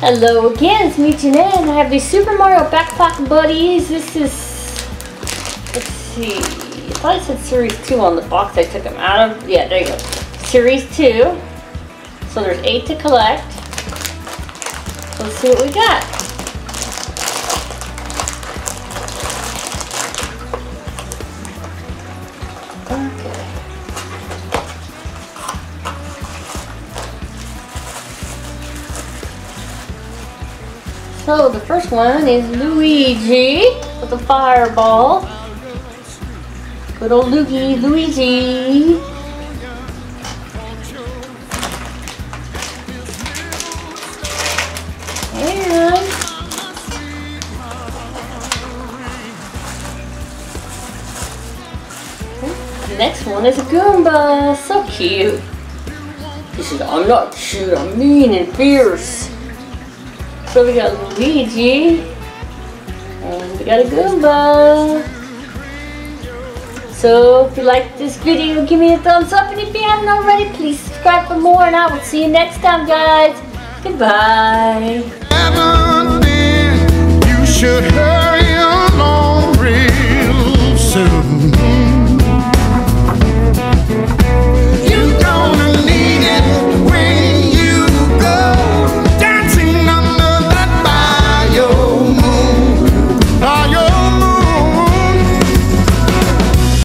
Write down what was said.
Hello again, it's me Janae, and I have the Super Mario Backpack Buddies. This is, let's see, I thought it said Series 2 on the box I took them out of. Yeah, there you go. Series 2. So there's 8 to collect. Let's see what we got. Okay. So the first one is Luigi with a fireball. Good old Luigi. And the next one is a Goomba. So cute. He said, "I'm not cute, I'm mean and fierce." So we got Luigi, and we got a Goomba. So if you like this video, give me a thumbs up, and if you haven't already, please subscribe for more, and I will see you next time, guys. Goodbye.